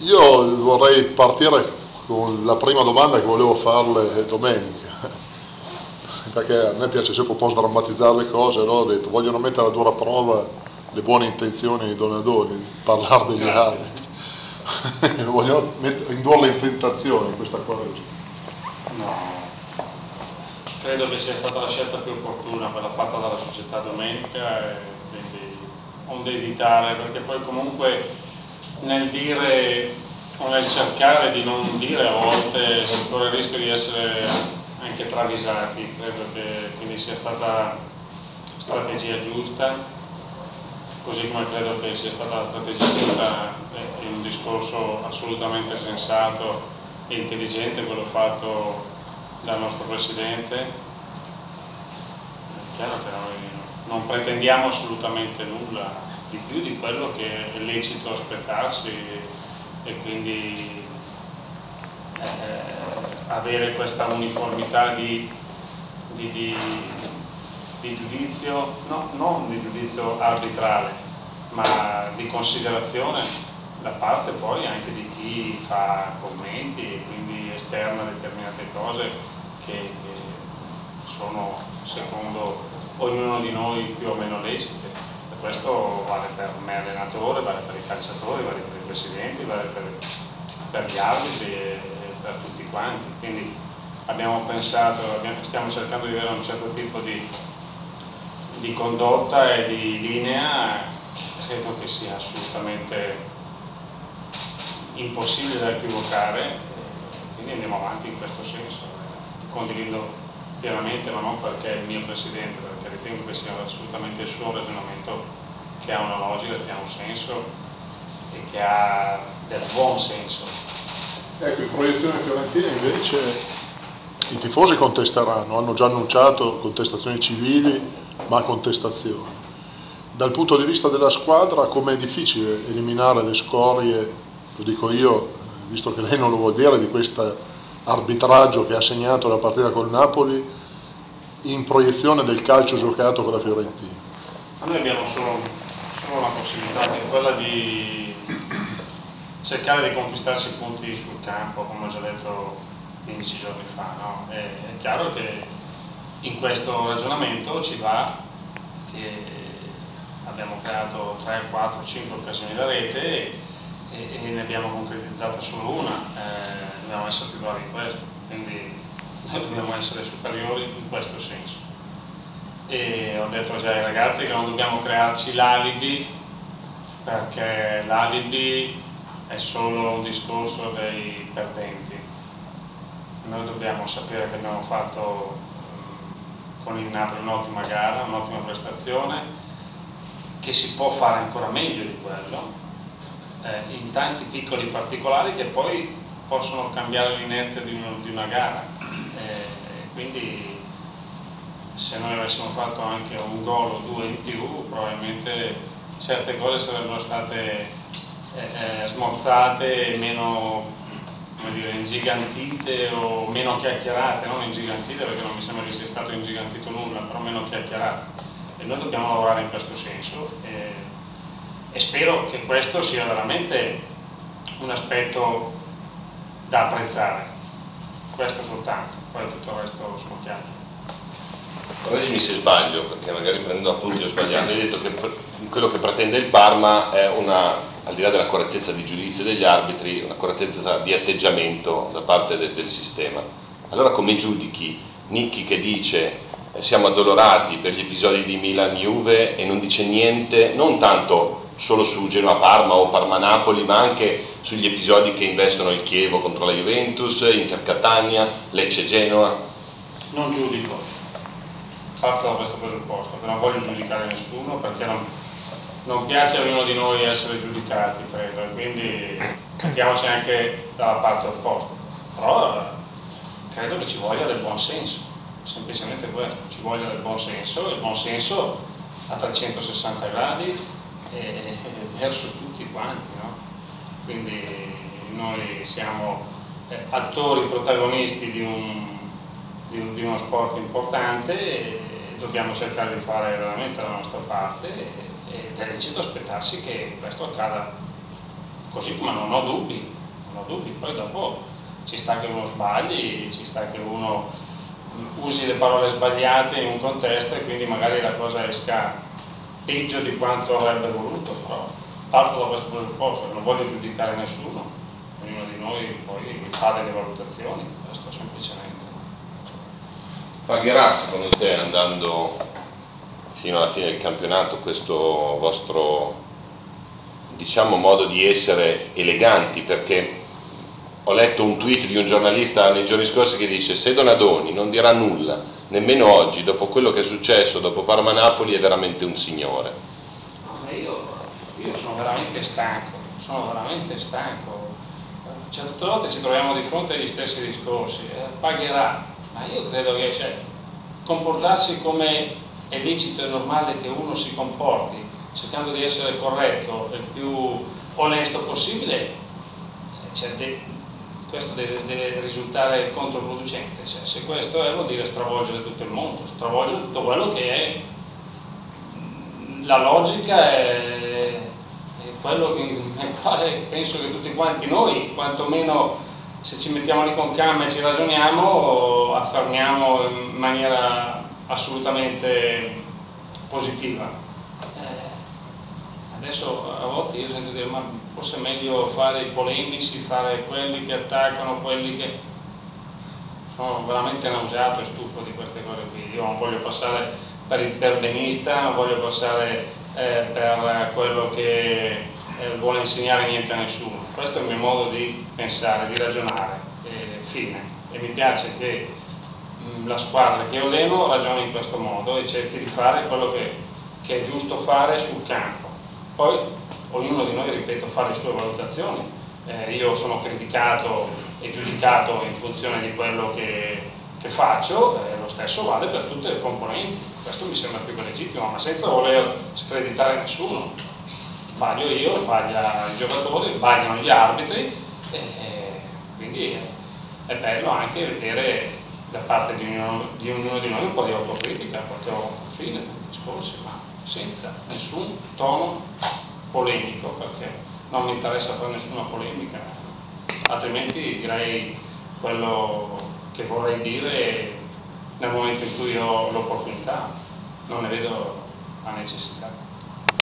Io vorrei partire con la prima domanda che volevo farle domenica, perché a me piace sempre un po' sdrammatizzare le cose, no? Ho detto, vogliono mettere a dura prova le buone intenzioni di Donadoni, parlare degli altri, vogliono indurle in tentazione questa cosa. No, credo che sia stata la scelta più opportuna, quella fatta dalla società domenica, e quindi onde evitare, perché poi comunque nel dire o nel cercare di non dire a volte si corre il rischio di essere anche travisati. Credo che quindi sia stata strategia giusta, così come credo che sia stata la strategia giusta e un discorso assolutamente sensato e intelligente quello fatto dal nostro Presidente. È chiaro che noi non pretendiamo assolutamente nulla di più di quello che è lecito aspettarsi, e quindi avere questa uniformità di giudizio, no, non di giudizio arbitrale, ma di considerazione da parte poi anche di chi fa commenti e quindi esterna determinate cose che sono secondo ognuno di noi più o meno lecite. Questo vale per me allenatore, vale per i calciatori, vale per i presidenti, vale per gli arbitri e per tutti quanti. Quindi abbiamo pensato, stiamo cercando di avere un certo tipo di condotta e di linea, credo che sia assolutamente impossibile da equivocare, quindi andiamo avanti in questo senso. Condivido pienamente, ma non perché è il mio Presidente, perché ritengo che sia assolutamente il suo ragionamento, che ha una logica, che ha un senso e che ha del buon senso. Ecco, in proiezione fiorentina invece i tifosi contesteranno, hanno già annunciato contestazioni civili, ma contestazioni. Dal punto di vista della squadra, com'è difficile eliminare le scorie, lo dico io, visto che lei non lo vuol dire, di questa arbitraggio che ha segnato la partita col Napoli in proiezione del calcio giocato con la Fiorentina? Ma noi abbiamo solo una possibilità, che è quella di cercare di conquistarsi punti sul campo, come ho già detto 15 giorni fa, no? È chiaro che in questo ragionamento ci va che abbiamo creato 3, 4, 5 occasioni da rete e ne abbiamo concretizzata solo una, dobbiamo essere più bravi in questo, quindi noi dobbiamo essere superiori in questo senso. E ho detto già ai ragazzi che non dobbiamo crearci l'alibi, perché l'alibi è solo un discorso dei perdenti. Noi dobbiamo sapere che abbiamo fatto con il Napoli un'ottima gara, un'ottima prestazione, che si può fare ancora meglio di quello, in tanti piccoli particolari che poi possono cambiare l'inerzia di una gara, quindi se noi avessimo fatto anche un gol o due in più probabilmente certe cose sarebbero state smorzate, meno, come dire, ingigantite o meno chiacchierate, non ingigantite perché non mi sembra che sia stato ingigantito nulla, però meno chiacchierate, e noi dobbiamo lavorare in questo senso. E spero che questo sia veramente un aspetto da apprezzare, questo soltanto, poi tutto il resto scontiamo. Correggimi se sbaglio, perché magari prendendo appunti ho sbagliato, hai detto che quello che pretende il Parma è al di là della correttezza di giudizio degli arbitri, una correttezza di atteggiamento da parte del sistema. Allora come giudichi Nicchi che dice siamo addolorati per gli episodi di Milan-Iuve e non dice niente, non tanto solo su Genoa-Parma o Parma-Napoli, ma anche sugli episodi che investono il Chievo contro la Juventus, Inter Catania, Lecce-Genoa? Non giudico, parto da questo presupposto, che non voglio giudicare nessuno, perché non piace a ognuno di noi essere giudicati, credo, e quindi mettiamoci anche dalla parte opposta. Però credo che ci voglia del buon senso, semplicemente questo, ci voglia del buon senso, il buon senso a 360 gradi, verso tutti quanti, no? Quindi noi siamo attori protagonisti di uno sport importante e dobbiamo cercare di fare veramente la nostra parte, ed è lecito aspettarsi che questo accada così come non ho dubbi, poi dopo ci sta che uno sbagli, ci sta che uno usi le parole sbagliate in un contesto e quindi magari la cosa esca peggio di quanto avrebbe voluto, però parto da questo presupposto, non voglio giudicare nessuno, ognuno di noi poi fa delle valutazioni, questo semplicemente. Pagherà secondo te, andando fino alla fine del campionato, questo vostro, diciamo, modo di essere eleganti? Perché ho letto un tweet di un giornalista nei giorni scorsi che dice: se Donadoni non dirà nulla, nemmeno oggi, dopo quello che è successo, dopo Parma-Napoli, è veramente un signore. Io sono veramente stanco, Certe volte ci troviamo di fronte agli stessi discorsi, pagherà, ma io credo che, cioè, comportarsi come è lecito e normale che uno si comporti, cercando di essere corretto, il più onesto possibile, cioè, questo deve risultare controproducente, cioè, se questo è, vuol dire stravolgere tutto il mondo, stravolgere tutto quello che è la logica è quello nel quale penso che tutti quanti noi, quantomeno se ci mettiamo lì con calma e ci ragioniamo, affermiamo in maniera assolutamente positiva. Adesso a volte io sento dire: ma forse è meglio fare i polemici, fare quelli che attaccano, quelli che... Sono veramente nauseato e stufo di queste cose qui. Io non voglio passare per il perbenista, non voglio passare per quello che vuole insegnare niente a nessuno. Questo è il mio modo di pensare, di ragionare, fine. E mi piace che la squadra che io levo ragioni in questo modo e cerchi di fare quello che è giusto fare sul campo. Poi ognuno di noi, ripeto, fa le sue valutazioni, io sono criticato e giudicato in funzione di quello che faccio, lo stesso vale per tutte le componenti, questo mi sembra più che legittimo, ma senza voler screditare nessuno. Sbaglio io, sbaglia i giocatori, sbagliano gli arbitri, quindi è bello anche vedere da parte di ognuno di noi un po' di autocritica, proprio fine del discorso, ma senza nessun tono polemico, perché non mi interessa fare nessuna polemica, altrimenti direi quello che vorrei dire nel momento in cui ho l'opportunità, non ne vedo la necessità.